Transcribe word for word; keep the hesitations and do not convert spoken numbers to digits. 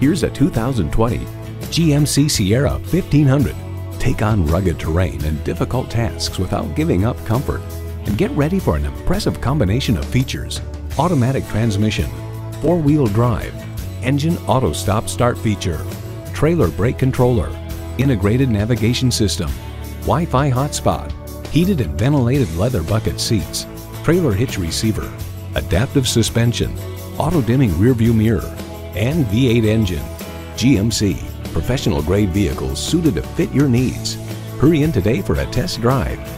Here's a two thousand twenty G M C Sierra fifteen hundred. Take on rugged terrain and difficult tasks without giving up comfort. And get ready for an impressive combination of features: automatic transmission, four-wheel drive, engine auto stop start feature, trailer brake controller, integrated navigation system, Wi-Fi hotspot, heated and ventilated leather bucket seats, trailer hitch receiver, adaptive suspension, auto-dimming rearview mirror, and V eight engine. G M C, professional grade vehicles suited to fit your needs. Hurry in today for a test drive.